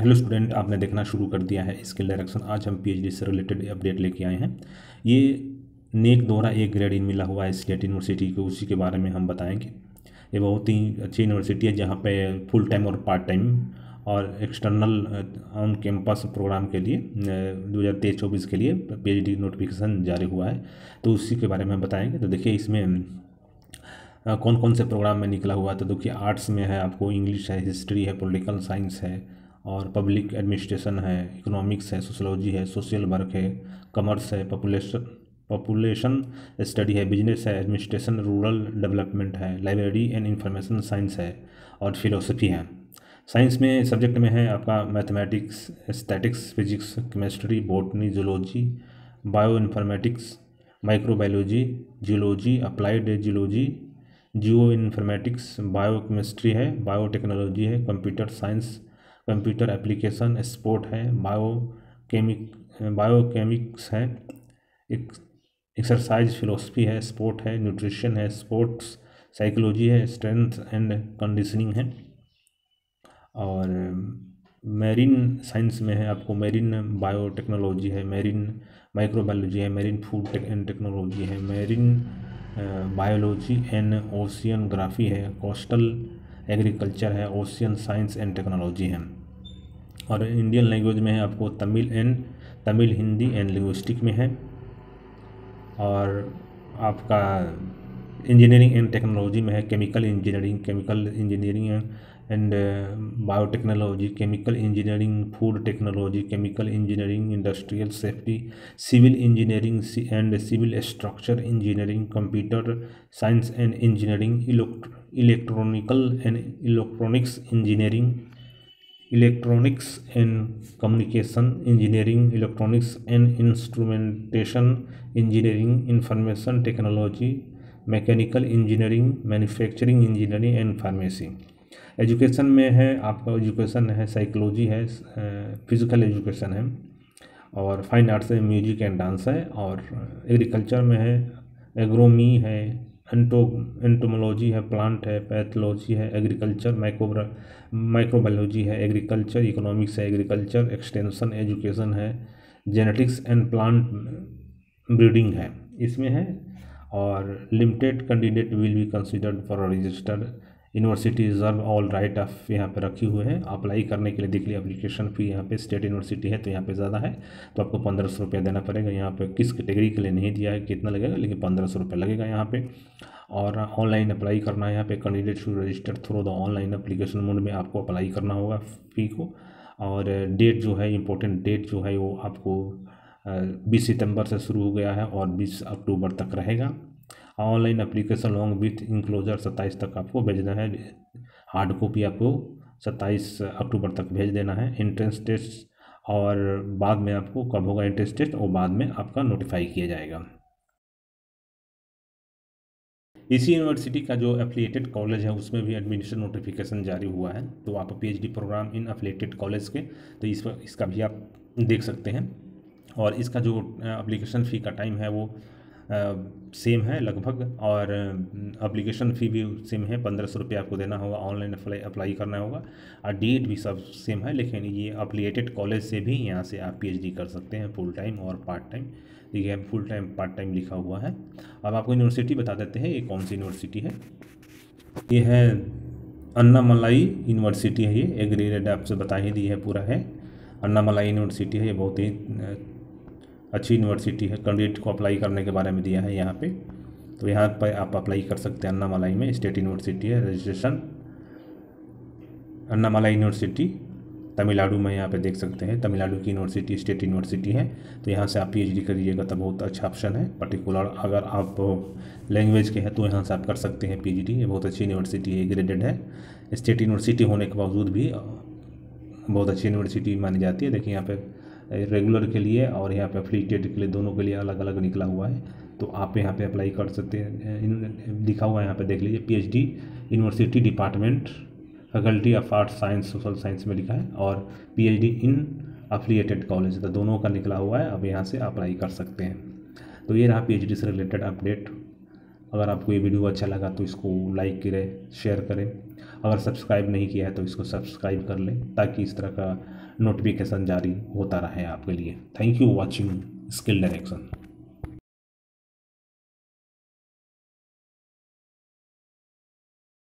Hello student, आपने देखना शुरू कर दिया है स्किल डायरेक्शन। आज हम पीएचडी से रिलेटेड अपडेट लेके आए हैं। ये नेक द्वारा एक ग्रेड इन मिला हुआ है स्टेट यूनिवर्सिटी को, उसी के बारे में हम बताएंगे। ये बहुत ही अच्छी यूनिवर्सिटी है जहाँ पे फुल टाइम और पार्ट टाइम और एक्सटर्नल ऑन कैंपस प्रोग्राम के लिए 2023-24 के लिए पीएचडी नोटिफिकेशन जारी हुआ है, तो उसी के बारे में हम बताएँगे। तो देखिए इसमें कौन कौन से प्रोग्राम में निकला हुआ है। तो देखिए आर्ट्स में है, आपको इंग्लिश है, हिस्ट्री है, पॉलिटिकल साइंस है और पब्लिक एडमिनिस्ट्रेशन है, इकोनॉमिक्स है, सोशलॉजी है, सोशल वर्क है, कॉमर्स है, पॉपुलेशन स्टडी है, बिजनेस है, एडमिनिस्ट्रेशन रूरल डेवलपमेंट है, लाइब्रेरी एंड इंफॉर्मेशन साइंस है और फिलोसफी है। साइंस में सब्जेक्ट में है आपका mathematics, aesthetics, physics, chemistry, botany, zoology, bio informatics, microbiology, geology, applied geology, geo informatics, bio chemistry है, बायो टेक्नोलॉजी है, computer science, computer application, sport है, बायोकेमिक्स है, एक्सरसाइज फिलोसफी है, स्पोर्ट है, न्यूट्रिशन है, स्पोर्ट्स साइकोलॉजी है, स्ट्रेंथ एंड कंडीशनिंग है। और मैरीन साइंस में है आपको मैरीन बायोटेक्नोलॉजी है, मैरीन माइक्रोबायोलॉजी है, मैरीन फूड एंड टेक्नोलॉजी है, मैरीन बायोलॉजी एंड ओशियनग्राफी है, कोस्टल एग्रीकल्चर है, ओशियन साइंस एंड टेक्नोलॉजी है। और इंडियन लैंग्वेज में है आपको तमिल, हिंदी एंड लिंग्विस्टिक में है। और आपका इंजीनियरिंग एंड टेक्नोलॉजी में है chemical engineering and biotechnology, chemical engineering, food technology, chemical engineering, industrial safety, civil engineering and civil structure engineering, computer science and engineering, electronical and electronics engineering, electronics and communication engineering, electronics and instrumentation engineering, information technology, mechanical engineering, manufacturing engineering and pharmacy. Education में है आपका education है, psychology है, physical education है। और fine arts में music and dance है। और एग्रीकल्चर में है एग्रोमी है, एंटोमोलॉजी है, प्लांट है, पैथोलॉजी है, एग्रीकल्चर, माइक्रोबायोलॉजी है, एग्रीकल्चर, इकोनॉमिक्स है, एग्रीकल्चर एक्सटेंशन एजुकेशन है, जेनेटिक्स एंड प्लांट ब्रीडिंग है इसमें है। और limited candidate will be considered for registered university reserve all right of यहाँ पे रखी हुए हैं। अप्लाई करने के लिए देख लिए एप्लीकेशन फ़ी यहाँ पे स्टेट यूनिवर्सिटी है तो यहाँ पे ज़्यादा है, तो आपको 1500 रुपया देना पड़ेगा। यहाँ पे किस कैटेगरी के लिए नहीं दिया है कितना लगेगा, लेकिन 1500 रुपये लगेगा यहाँ पे। और ऑनलाइन अप्लाई करना है यहाँ पे, candidate should register through the online application mode में आपको अप्लाई करना होगा फ़ी को। और डेट जो है इम्पोर्टेंट डेट जो है वो आपको 20 सितंबर से शुरू हो गया है और 20 अक्टूबर तक रहेगा। Online application long with enclosure 27 तक आपको भेजना है, हार्ड कॉपी आपको 27 अक्टूबर तक भेज देना है। एंट्रेंस टेस्ट और बाद में आपको कब होगा एंट्रेंस टेस्ट और बाद में आपका नोटिफाई किया जाएगा। इसी यूनिवर्सिटी का जो एफिलिएटेड कॉलेज है उसमें भी एडमिशन नोटिफिकेशन जारी हुआ है, तो आप PhD programme in affiliated college के तो इसका भी आप देख सकते हैं। और इसका जो एप्लीकेशन फ़ी का टाइम है वो सेम है लगभग, और एप्लीकेशन फ़ी भी सेम है, 1500 रुपये आपको देना होगा, ऑनलाइन अप्लाई करना होगा और डेट भी सब सेम है। लेकिन ये एफिलिएटेड कॉलेज से भी यहाँ से आप पीएचडी कर सकते हैं फुल टाइम और पार्ट टाइम। देखिए फुल टाइम पार्ट टाइम लिखा हुआ है। अब आपको यूनिवर्सिटी बता देते हैं ये कौन सी यूनिवर्सिटी है। ये है अन्नामलाई यूनिवर्सिटी है, ये एग्रीड आपसे बता ही दी है पूरा है। अन्नामलाई यूनिवर्सिटी है, ये बहुत ही अच्छी यूनिवर्सिटी है। कैंडिडेट को अप्लाई करने के बारे में दिया है यहाँ पे, तो यहाँ पर आप अप्लाई कर सकते हैं। अन्नामलाई में स्टेट यूनिवर्सिटी है, रजिस्ट्रेशन अन्नामलाई यूनिवर्सिटी तमिलनाडु में यहाँ पे देख सकते हैं, तमिलनाडु की यूनिवर्सिटी स्टेट यूनिवर्सिटी है, तो यहाँ से आप पीएचडी करिएगा तो बहुत अच्छा ऑप्शन है। पर्टिकुलर अगर आप लैंग्वेज के हैं तो यहाँ से आप कर सकते हैं पीएचडी। ये बहुत अच्छी यूनिवर्सिटी है, ग्रेडेड है, स्टेट यूनिवर्सिटी होने के बावजूद भी बहुत अच्छी यूनिवर्सिटी मानी जाती है। देखिए यहाँ पे रेगुलर के लिए और यहाँ पे एफिलिएटेड के लिए दोनों के लिए अलग अलग निकला हुआ है, तो आप यहाँ पे अप्लाई कर सकते हैं। लिखा हुआ है यहाँ पे देख लीजिए PhD university department faculty of arts science social science में लिखा है और पीएचडी इन एफिलिएटेड कॉलेज, तो दोनों का निकला हुआ है। अब यहाँ से अप्लाई कर सकते हैं। तो ये रहा पीएचडी से रिलेटेड अपडेट। अगर आपको ये वीडियो अच्छा लगा तो इसको लाइक करें, शेयर करें। अगर सब्सक्राइब नहीं किया है तो इसको सब्सक्राइब कर लें ताकि इस तरह का नोटिफिकेशन जारी होता रहे आपके लिए। Thank you watching skill direction.